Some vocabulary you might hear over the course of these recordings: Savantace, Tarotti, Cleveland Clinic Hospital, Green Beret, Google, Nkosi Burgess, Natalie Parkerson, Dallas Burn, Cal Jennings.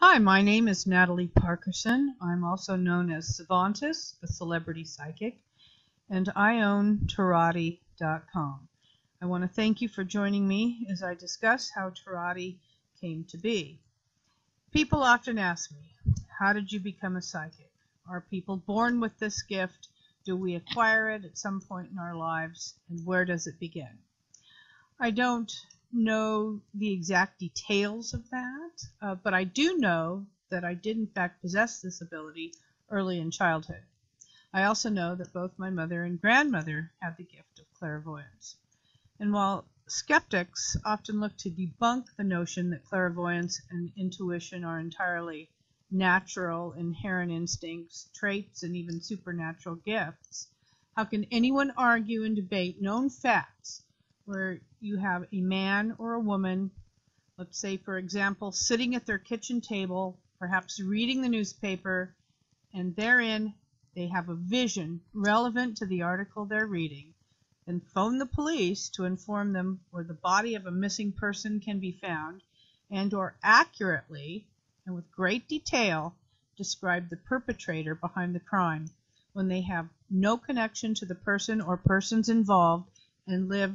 Hi, my name is Natalie Parkerson. I'm also known as Savantace, the celebrity psychic, and I own Tarotti.com. I want to thank you for joining me as I discuss how Tarotti came to be. People often ask me, how did you become a psychic? Are people born with this gift? Do we acquire it at some point in our lives? And where does it begin? I don't know the exact details of that, but I do know that I did in fact possess this ability early in childhood. I also know that both my mother and grandmother had the gift of clairvoyance. And while skeptics often look to debunk the notion that clairvoyance and intuition are entirely natural, inherent instincts, traits, and even supernatural gifts, how can anyone argue and debate known facts where you have a man or a woman, let's say for example, sitting at their kitchen table, perhaps reading the newspaper, and therein they have a vision relevant to the article they're reading, and phone the police to inform them where the body of a missing person can be found, and or accurately and with great detail describe the perpetrator behind the crime when they have no connection to the person or persons involved and live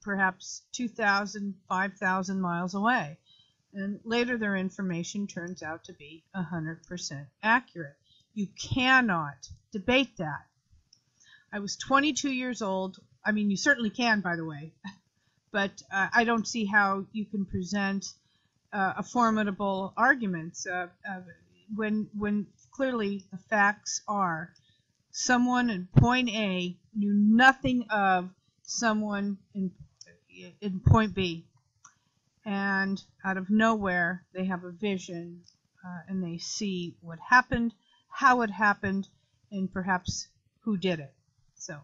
perhaps 2,000, 5,000 miles away. And later their information turns out to be 100% accurate. You cannot debate that. I was 22 years old. I mean, you certainly can, by the way, but I don't see how you can present a formidable argument when clearly the facts are someone in point A knew nothing of someone in point B, and out of nowhere they have a vision and they see what happened, how it happened, and perhaps who did it. So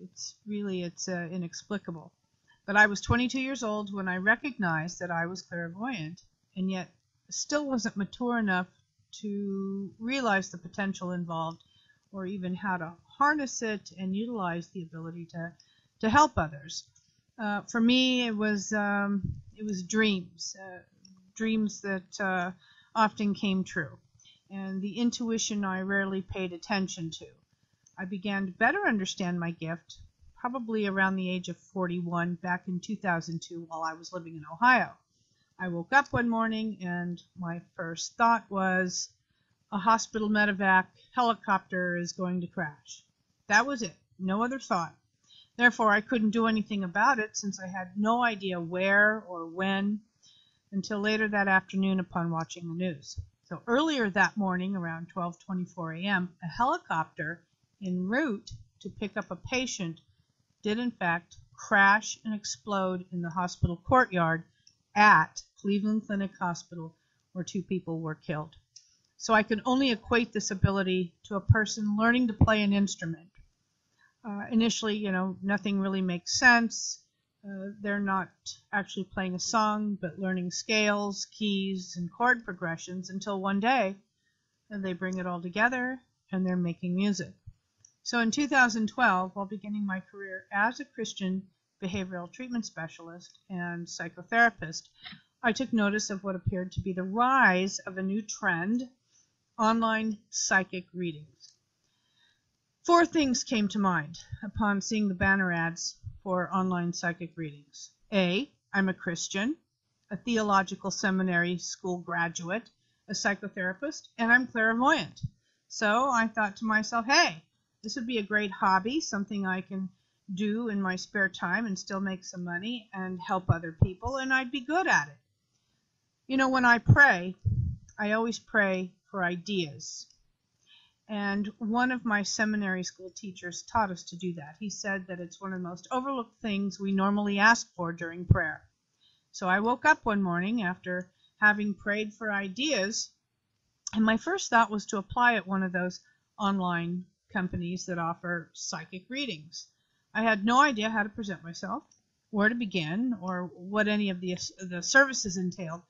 it's inexplicable. But I was 22 years old when I recognized that I was clairvoyant, and yet still wasn't mature enough to realize the potential involved or even how to harness it and utilize the ability to help others. For me, it was dreams, dreams that often came true, and the intuition I rarely paid attention to. I began to better understand my gift probably around the age of 41 back in 2002 while I was living in Ohio. I woke up one morning and my first thought was, a hospital medevac helicopter is going to crash. That was it. No other thought. Therefore, I couldn't do anything about it since I had no idea where or when until later that afternoon upon watching the news. So earlier that morning around 12:24 a.m., a helicopter en route to pick up a patient did in fact crash and explode in the hospital courtyard at Cleveland Clinic Hospital, where two people were killed. So I can only equate this ability to a person learning to play an instrument. Initially, nothing really makes sense. They're not actually playing a song, but learning scales, keys, and chord progressions until one day they bring it all together and they're making music. So in 2012, while beginning my career as a Christian behavioral treatment specialist and psychotherapist, I took notice of what appeared to be the rise of a new trend, online psychic readings. Four things came to mind upon seeing the banner ads for online psychic readings. A, I'm a Christian, a theological seminary school graduate, a psychotherapist, and I'm clairvoyant. So I thought to myself, hey, this would be a great hobby, something I can do in my spare time and still make some money and help other people, and I'd be good at it. When I pray, I always pray for ideas. And one of my seminary school teachers taught us to do that. He said that it's one of the most overlooked things we normally ask for during prayer. So I woke up one morning after having prayed for ideas, and my first thought was to apply at one of those online companies that offer psychic readings. I had no idea how to present myself, where to begin, or what any of the services entailed,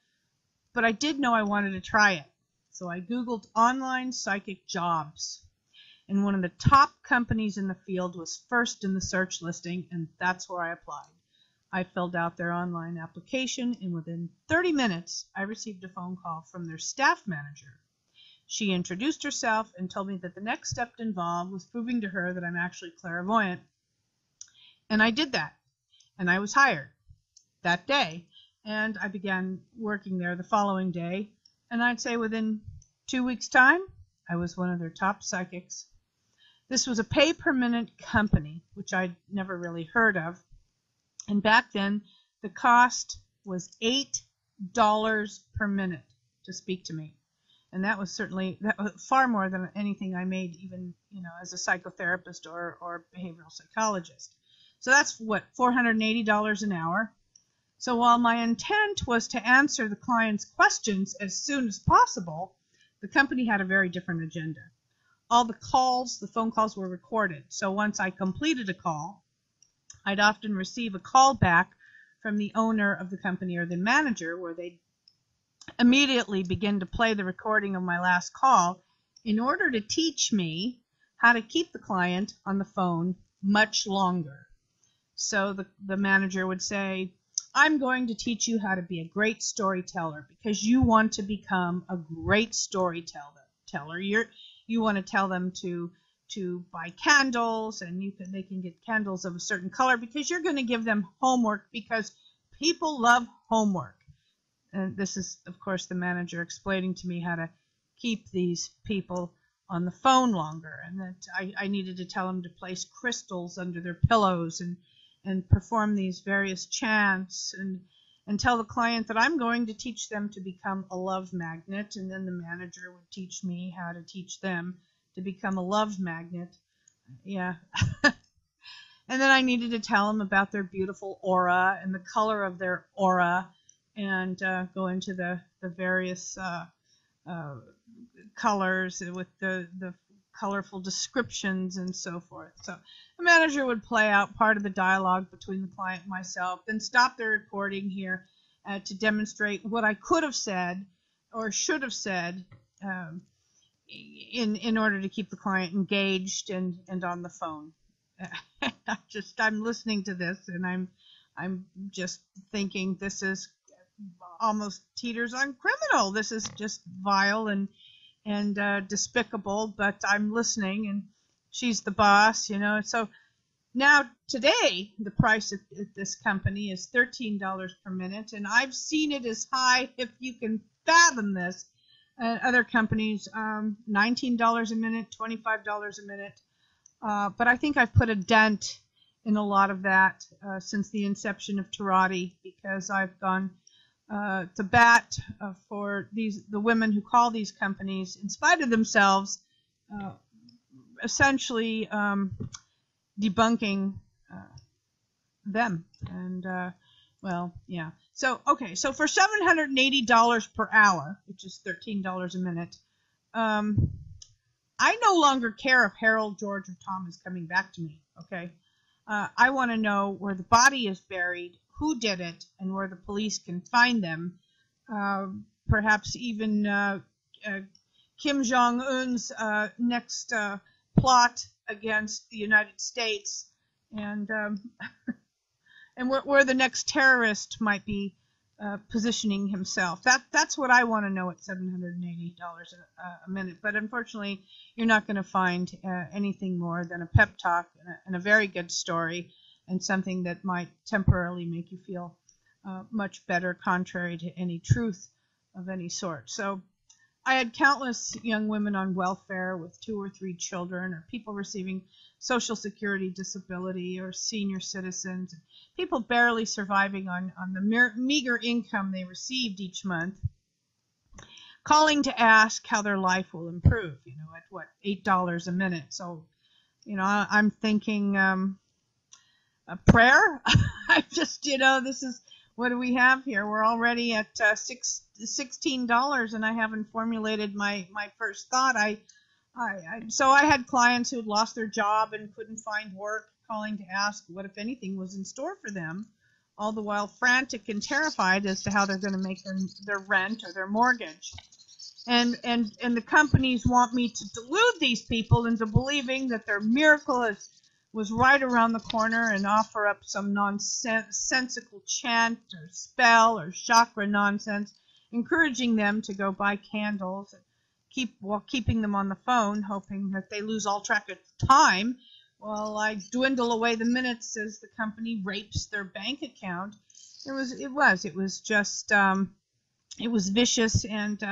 but I did know I wanted to try it. So I Googled online psychic jobs, and one of the top companies in the field was first in the search listing, and that's where I applied. I filled out their online application, and within 30 minutes, I received a phone call from their staff manager. She introduced herself and told me that the next step involved was proving to her that I'm actually clairvoyant, and I did that, and I was hired that day, and I began working there the following day, and I'd say within 2 weeks' time, I was one of their top psychics. This was a pay-per-minute company, which I'd never really heard of, and back then, the cost was $8 per minute to speak to me. And that was certainly far more than anything I made, even as a psychotherapist or behavioral psychologist. So that's what, $480 an hour. So while my intent was to answer the client's questions as soon as possible, the company had a very different agenda. All the phone calls were recorded. So once I completed a call, I'd often receive a call back from the owner of the company or the manager, where they'd immediately begin to play the recording of my last call in order to teach me how to keep the client on the phone much longer. So the manager would say, I'm going to teach you how to be a great storyteller because you want to become a great storyteller. You want to tell them to buy candles, and they can get candles of a certain color because you're going to give them homework because people love homework. And this is, of course, the manager explaining to me how to keep these people on the phone longer, and that I needed to tell them to place crystals under their pillows and perform these various chants and tell the client that I'm going to teach them to become a love magnet, and then the manager would teach me how to teach them to become a love magnet. Yeah. And then I needed to tell them about their beautiful aura and the color of their aura, and go into the various colors with the colorful descriptions and so forth. So the manager would play out part of the dialogue between the client and myself, then stop the recording here to demonstrate what I could have said or should have said in order to keep the client engaged and on the phone. I'm listening to this, and I'm just thinking this is almost teeters on criminal. This is just vile and despicable, but I'm listening, and she's the boss, So now today the price at this company is $13 per minute, and I've seen it as high, if you can fathom this, other companies, $19 a minute, $25 a minute. But I think I've put a dent in a lot of that since the inception of Tarotti, because I've gone to bat for the women who call these companies, in spite of themselves, essentially debunking them. And, well, yeah. So, okay, so for $780 per hour, which is $13 a minute, I no longer care if Harold, George, or Tom is coming back to me, okay? I want to know where the body is buried, who did it, and where the police can find them. Perhaps even Kim Jong-un's next plot against the United States, and and where the next terrorist might be positioning himself. That's what I want to know at $780 a minute. But unfortunately, you're not going to find anything more than a pep talk and a very good story, and something that might temporarily make you feel much better, contrary to any truth of any sort. So I had countless young women on welfare with 2 or 3 children, or people receiving Social Security disability, or senior citizens, people barely surviving on the meager income they received each month, calling to ask how their life will improve, at what, $8 a minute. So, I'm thinking a prayer. I just, this is, what do we have here? We're already at $16, and I haven't formulated my first thought. So I had clients who had lost their job and couldn't find work, calling to ask what, if anything, was in store for them, all the while frantic and terrified as to how they're going to make their rent or their mortgage. And the companies want me to delude these people into believing that their miracle was right around the corner and offer up some nonsensical chant or spell or chakra nonsense, encouraging them to go buy candles and keeping them on the phone, hoping that they lose all track of time while I dwindle away the minutes as the company rapes their bank account. It was vicious, and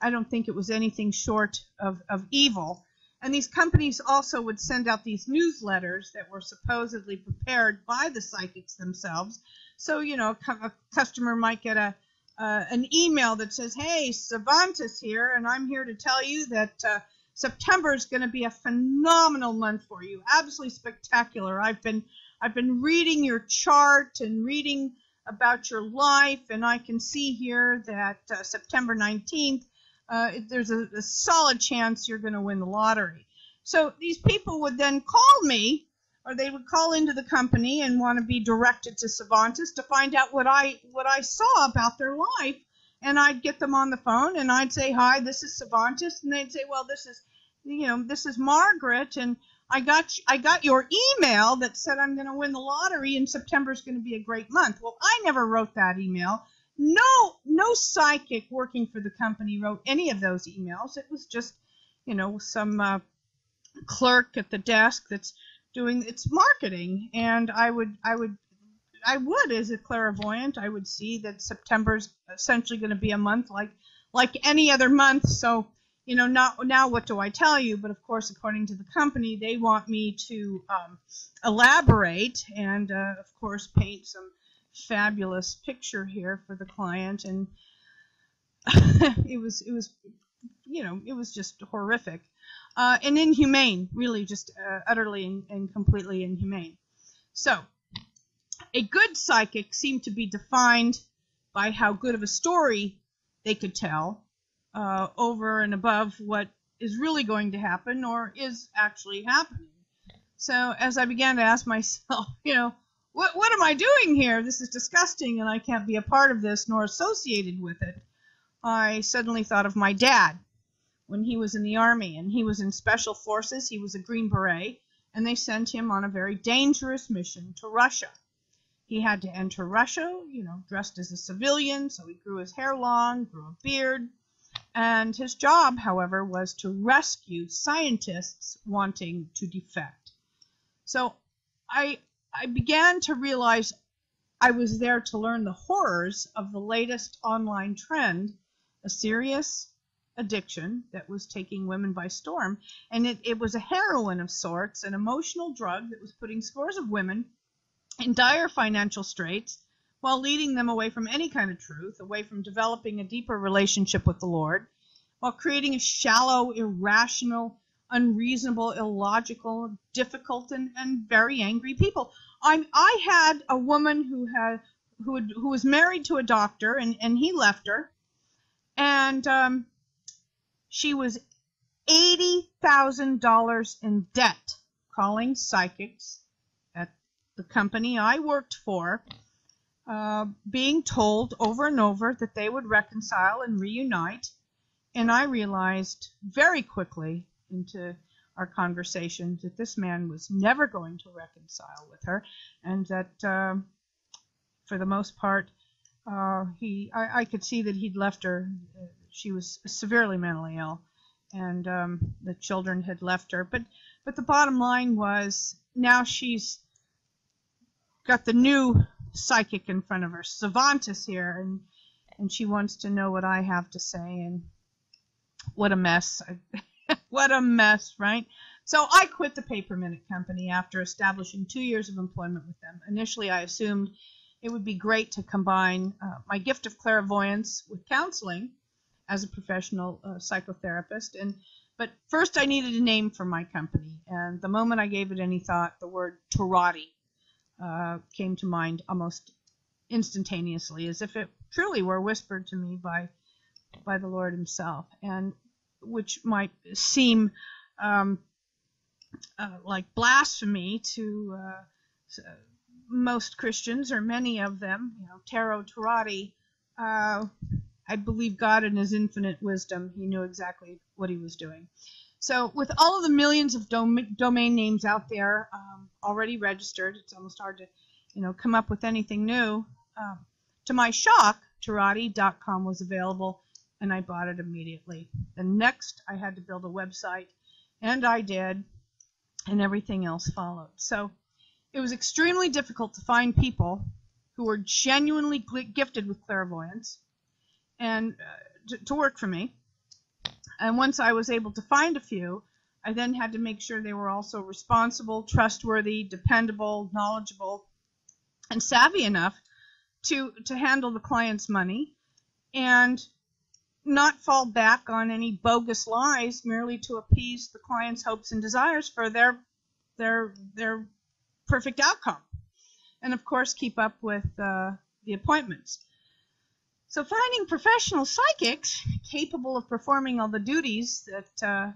I don't think it was anything short of evil. And these companies also would send out these newsletters that were supposedly prepared by the psychics themselves. So, you know, a customer might get an email that says, "Hey, Savantace here, and I'm here to tell you that September is going to be a phenomenal month for you. Absolutely spectacular. I've been reading your chart and reading about your life, and I can see here that September 19th, there's a solid chance you're going to win the lottery." So these people would then call me, or they would call into the company and want to be directed to Savantace to find out what I saw about their life. And I'd get them on the phone, and I'd say, "Hi, this is Savantace," and they'd say, "Well, this is Margaret, and I got your email that said I'm going to win the lottery, and September's going to be a great month." Well, I never wrote that email. No psychic working for the company wrote any of those emails. It was just, you know, some clerk at the desk that's doing its marketing. And I would, as a clairvoyant, I would see that September's essentially going to be a month like any other month. So, you know, now what do I tell you? But of course, according to the company, they want me to elaborate and, of course, paint some fabulous picture here for the client, and it was, you know, it was just horrific and inhumane, really, just utterly and completely inhumane. So a good psychic seemed to be defined by how good of a story they could tell over and above what is really going to happen or is actually happening. So as I began to ask myself, you know, what am I doing here? This is disgusting, and I can't be a part of this nor associated with it. I suddenly thought of my dad when he was in the Army, and he was in Special Forces. He was a Green Beret, and they sent him on a very dangerous mission to Russia. He had to enter Russia, you know, dressed as a civilian, so he grew his hair long, grew a beard. And his job, however, was to rescue scientists wanting to defect. So I began to realize I was there to learn the horrors of the latest online trend, a serious addiction that was taking women by storm. And it was a heroin of sorts, an emotional drug that was putting scores of women in dire financial straits while leading them away from any kind of truth, away from developing a deeper relationship with the Lord, while creating a shallow, irrational, unreasonable, illogical, difficult, and very angry people. I had a woman who was married to a doctor, and he left her, and she was $80,000 in debt, calling psychics at the company I worked for, being told over and over that they would reconcile and reunite. And I realized very quickly into our conversations that this man was never going to reconcile with her, and that for the most part I could see that he'd left her. She was severely mentally ill, and the children had left her, but the bottom line was, now she's got the new psychic in front of her, Savantace here, and she wants to know what I have to say. And what a mess. What a mess, right? So I quit the paper minute company after establishing 2 years of employment with them. Initially, I assumed it would be great to combine my gift of clairvoyance with counseling as a professional psychotherapist. But first, I needed a name for my company. And the moment I gave it any thought, the word Tarotti came to mind almost instantaneously, as if it truly were whispered to me by the Lord himself. And which might seem like blasphemy to most Christians, or many of them, you know, Tarot, Tarotti. I believe God in his infinite wisdom, he knew exactly what he was doing. So with all of the millions of domain names out there already registered, it's almost hard to, come up with anything new. To my shock, Tarotti.com was available, and I bought it immediately. The next, I had to build a website, and I did, and everything else followed. So it was extremely difficult to find people who were genuinely gifted with clairvoyance and to work for me. And once I was able to find a few, I then had to make sure they were also responsible, trustworthy, dependable, knowledgeable, and savvy enough to handle the client's money and not fall back on any bogus lies merely to appease the client's hopes and desires for their perfect outcome. And, of course, keep up with the appointments. So finding professional psychics capable of performing all the duties that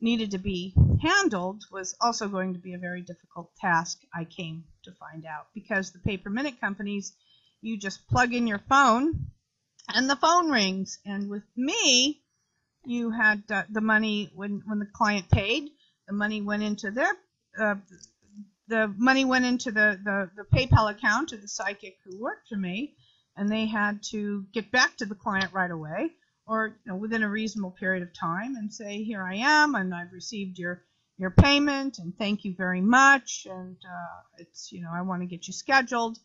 needed to be handled was also going to be a very difficult task, I came to find out, because the pay-per-minute companies, you just plug in your phone and the phone rings. And with me, you had the money when the client paid, the money went into their the PayPal account of the psychic who worked for me. And they had to get back to the client right away, or within a reasonable period of time, and say, "Here I am, and I've received your payment, and thank you very much, and it's I want to get you scheduled."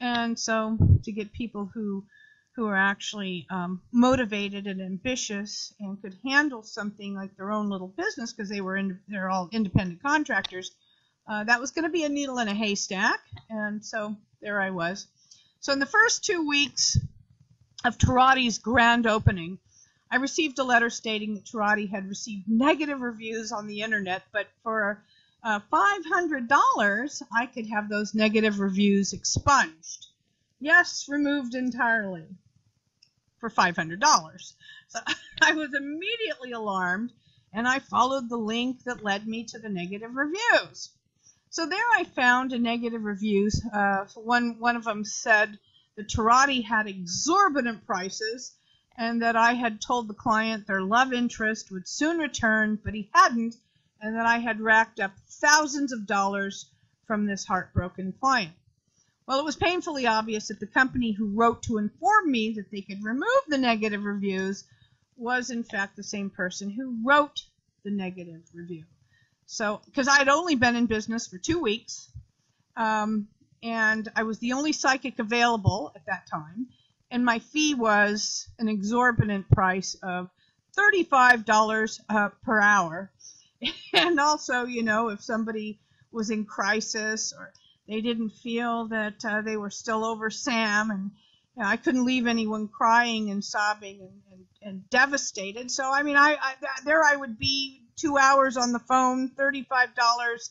And so to get people who are actually motivated and ambitious and could handle something like their own little business, because they're all independent contractors, that was going to be a needle in a haystack. And so there I was. So in the first 2 weeks of Tarotti's grand opening, I received a letter stating that Tarotti had received negative reviews on the internet, but for $500, I could have those negative reviews expunged. Yes, removed entirely for $500. So I was immediately alarmed, and I followed the link that led me to the negative reviews. So there I found a negative review. One of them said that Tarotti had exorbitant prices and that I had told the client their love interest would soon return, but he hadn't, and that I had racked up thousands of dollars from this heartbroken client. Well, it was painfully obvious that the company who wrote to inform me that they could remove the negative reviews was, in fact, the same person who wrote the negative review. So, because I had only been in business for 2 weeks, and I was the only psychic available at that time, and my fee was an exorbitant price of $35 per hour. And also, if somebody was in crisis or they didn't feel that they were still over Sam, and I couldn't leave anyone crying and sobbing and devastated. So, I mean, there I would be 2 hours on the phone, $35,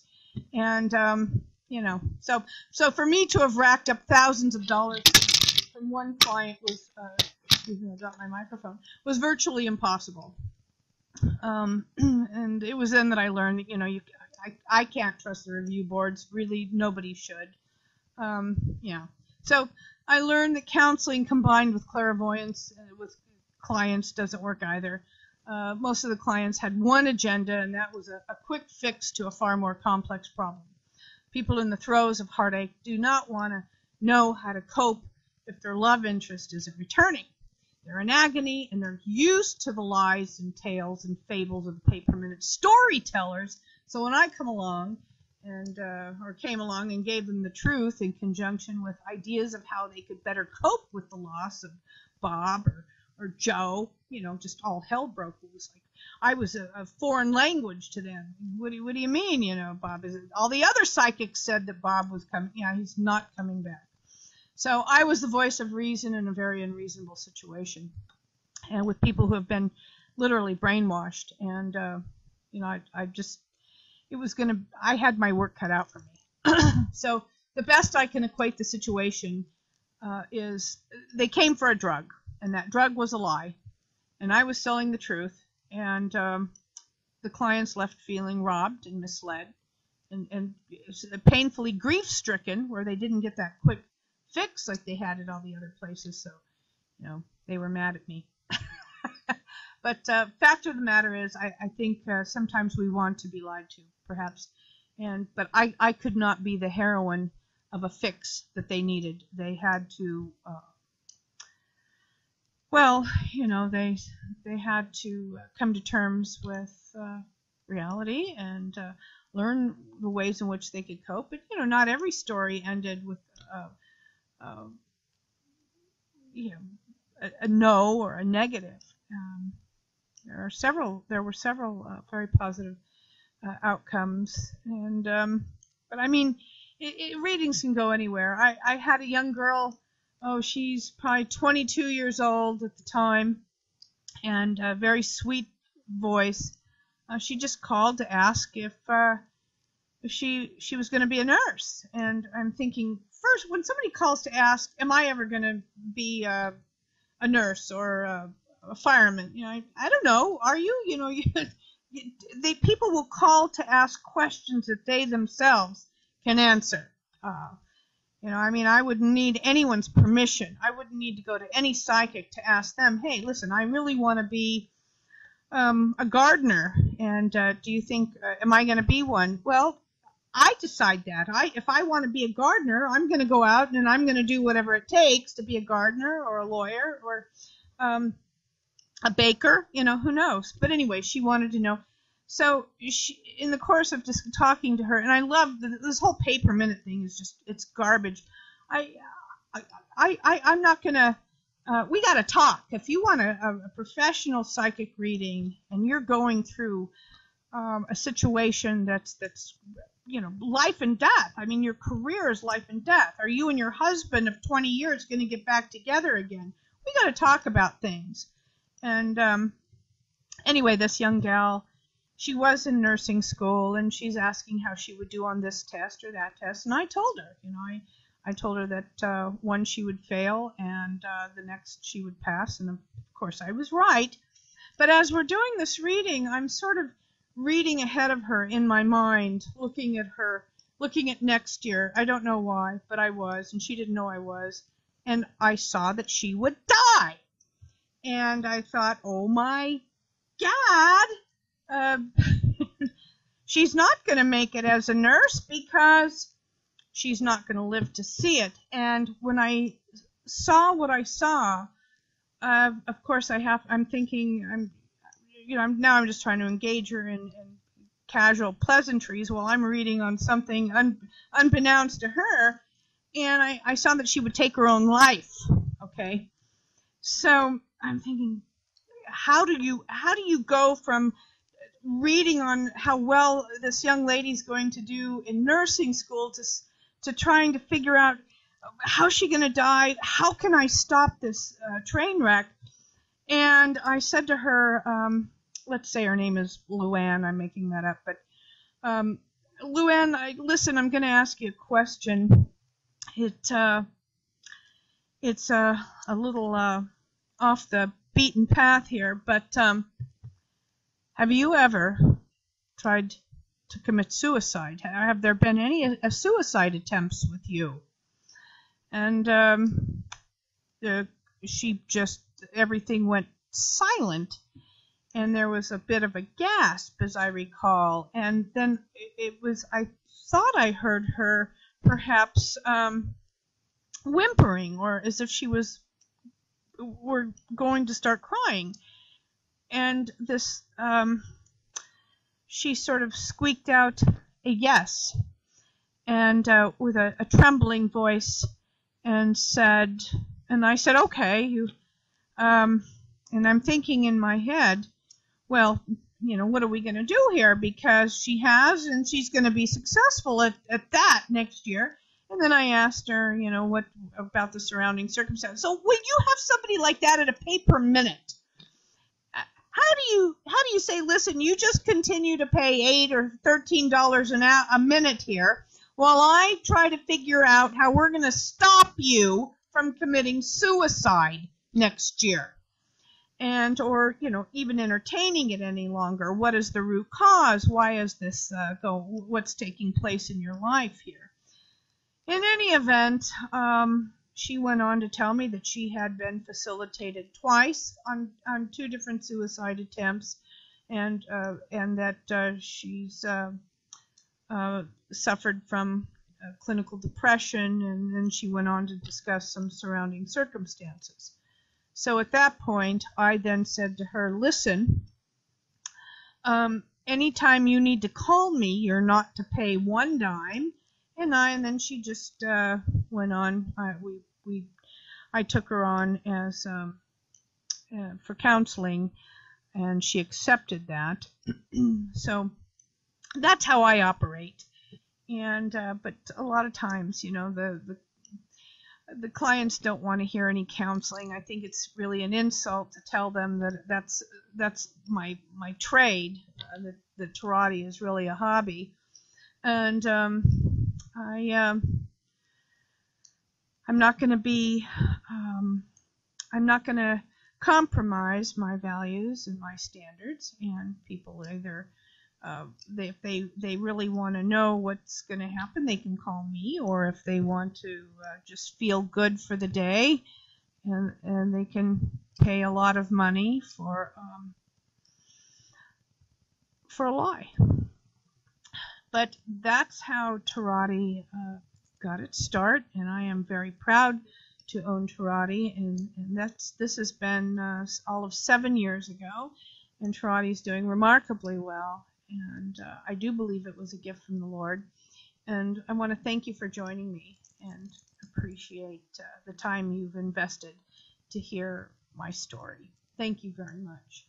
and so for me to have racked up thousands of dollars from one client was, excuse me, I dropped my microphone, was virtually impossible. And it was then that I learned that I can't trust the review boards. Really, nobody should. So I learned that counseling combined with clairvoyance with clients doesn't work either. Most of the clients had one agenda, and that was a quick fix to a far more complex problem. People in the throes of heartache do not want to know how to cope if their love interest isn't returning. They're in agony, and they're used to the lies and tales and fables of the pay-per-minute storytellers. So when I come along and came along and gave them the truth in conjunction with ideas of how they could better cope with the loss of Bob or Joe, just all hell broke loose. Like I was a foreign language to them. What do you mean? Bob is all the other psychics said that Bob was coming. Yeah, he's not coming back. So I was the voice of reason in a very unreasonable situation, and with people who have been literally brainwashed. And I had my work cut out for me. So the best I can equate the situation is they came for a drug. And that drug was a lie, and I was selling the truth, and the clients left feeling robbed and misled and painfully grief-stricken, where they didn't get that quick fix like they had at all the other places. So, they were mad at me. But fact of the matter is, I think sometimes we want to be lied to, perhaps. But I could not be the heroine of a fix that they needed. They had to, well, you know, they had to come to terms with reality and learn the ways in which they could cope. But, you know, not every story ended with, you know, a no or a negative. There were several very positive outcomes, and but I mean, readings can go anywhere. I had a young girl, oh, she's probably 22 years old at the time, and a very sweet voice. She just called to ask if she was going to be a nurse, and I'm thinking, first, when somebody calls to ask, am I ever going to be a nurse or a fireman? You know, I don't know. Are you? You know, people will call to ask questions that they themselves can answer. You know, I mean, I wouldn't need anyone's permission. I wouldn't need to go to any psychic to ask them, hey, listen, I really want to be a gardener, and do you think, am I going to be one? Well, I decide that. If I want to be a gardener, I'm going to go out and I'm going to do whatever it takes to be a gardener or a lawyer or a baker, you know, who knows. But anyway, she wanted to know. So she, in the course of just talking to her, and I love this whole paper minute thing is just, it's garbage. I'm not going to, we got to talk. If you want a professional psychic reading and you're going through a situation that's, you know, life and death. I mean, your career is life and death. Are you and your husband of 20 years going to get back together again? We got to talk about things. And anyway, this young gal, she was in nursing school, and she's asking how she would do on this test or that test. And I told her, you know, I told her that one, she would fail, and the next she would pass. And, of course, I was right. But as we're doing this reading, I'm sort of reading ahead of her in my mind, looking at her, looking at next year. I don't know why, but I was, and she didn't know I was. And I saw that she would die. And I thought, oh, my God, she's not going to make it as a nurse because she's not going to live to see it. And when I saw what I saw, of course, I'm thinking, you know, now I'm just trying to engage her in casual pleasantries while I'm reading on something unbeknownst to her. And I saw that she would take her own life, okay? So I'm thinking, how do you go from reading on how well this young lady's going to do in nursing school to trying to figure out how's she going to die? How can I stop this train wreck? And I said to her, let's say her name is Luann. I'm making that up, but Luann, listen, I'm going to ask you a question. It's a little off the beaten path here, but have you ever tried to commit suicide? Have there been any suicide attempts with you? And she just, everything went silent, and there was a bit of a gasp, as I recall, and then it was, I thought I heard her perhaps whimpering, or as if she were going to start crying. And this, she sort of squeaked out a yes, and with a trembling voice, and said, and I said, okay, you, and I'm thinking in my head, well, you know, what are we going to do here? Because she has, and she's going to be successful at that next year. And then I asked her, you know, what about the surrounding circumstances? So when you have somebody like that at a paper minute, how do you say, listen, you just continue to pay $8 or $13 a minute here while I try to figure out how we're going to stop you from committing suicide next year? And or, you know, even entertaining it any longer. What is the root cause? Why is this what's taking place in your life here? In any event, She went on to tell me that she had been facilitated twice on two different suicide attempts, and that she's suffered from clinical depression, and then she went on to discuss some surrounding circumstances. So at that point, I then said to her, listen, anytime you need to call me, you're not to pay one dime. And then she just went on. I took her on as for counseling, and she accepted that. So that's how I operate. And but a lot of times, you know, the clients don't want to hear any counseling. I think it's really an insult to tell them that that's my trade. The Tarotti is really a hobby, and I'm not going to be, I'm not going to compromise my values and my standards. And people either, if they really want to know what's going to happen, they can call me, or if they want to just feel good for the day, and they can pay a lot of money for a lie. But that's how Tarotti got its start, and I am very proud to own Tarotti, and this has been all of 7 years ago, and Tarotti's doing remarkably well, and I do believe it was a gift from the Lord, and I want to thank you for joining me, and appreciate the time you've invested to hear my story. Thank you very much.